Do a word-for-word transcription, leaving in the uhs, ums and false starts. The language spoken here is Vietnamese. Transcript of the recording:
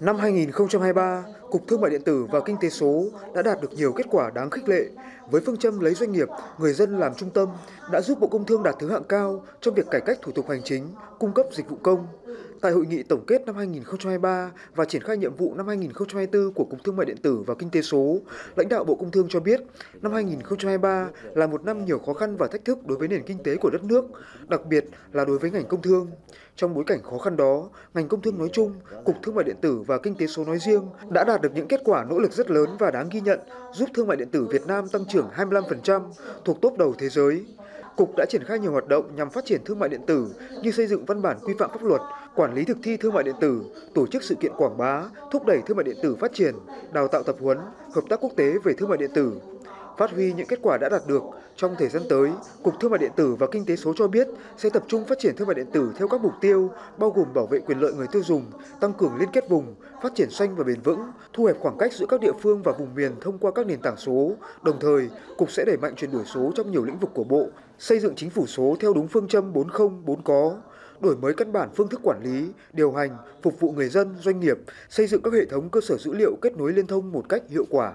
Năm hai nghìn không trăm hai mươi ba, Cục Thương mại điện tử và Kinh tế số đã đạt được nhiều kết quả đáng khích lệ với phương châm lấy doanh nghiệp, người dân làm trung tâm, đã giúp Bộ Công Thương đạt thứ hạng cao trong việc cải cách thủ tục hành chính, cung cấp dịch vụ công. Tại hội nghị tổng kết năm hai nghìn không trăm hai mươi ba và triển khai nhiệm vụ năm hai nghìn không trăm hai mươi tư của Cục Thương mại điện tử và Kinh tế số, lãnh đạo Bộ Công Thương cho biết năm hai nghìn không trăm hai mươi ba là một năm nhiều khó khăn và thách thức đối với nền kinh tế của đất nước, đặc biệt là đối với ngành công thương. Trong bối cảnh khó khăn đó, ngành công thương nói chung, Cục Thương mại điện tử và Kinh tế số nói riêng đã đạt được những kết quả nỗ lực rất lớn và đáng ghi nhận, giúp thương mại điện tử Việt Nam tăng trưởng hai mươi lăm phần trăm, thuộc top đầu thế giới. Cục đã triển khai nhiều hoạt động nhằm phát triển thương mại điện tử như xây dựng văn bản quy phạm pháp luật, quản lý thực thi thương mại điện tử, tổ chức sự kiện quảng bá, thúc đẩy thương mại điện tử phát triển, đào tạo tập huấn, hợp tác quốc tế về thương mại điện tử. Phát huy những kết quả đã đạt được, trong thời gian tới, Cục Thương mại điện tử và Kinh tế số cho biết sẽ tập trung phát triển thương mại điện tử theo các mục tiêu, bao gồm bảo vệ quyền lợi người tiêu dùng, tăng cường liên kết vùng, phát triển xanh và bền vững, thu hẹp khoảng cách giữa các địa phương và vùng miền thông qua các nền tảng số. Đồng thời, Cục sẽ đẩy mạnh chuyển đổi số trong nhiều lĩnh vực của Bộ, xây dựng chính phủ số theo đúng phương châm bốn không bốn có, đổi mới căn bản phương thức quản lý, điều hành, phục vụ người dân, doanh nghiệp, xây dựng các hệ thống cơ sở dữ liệu kết nối liên thông một cách hiệu quả.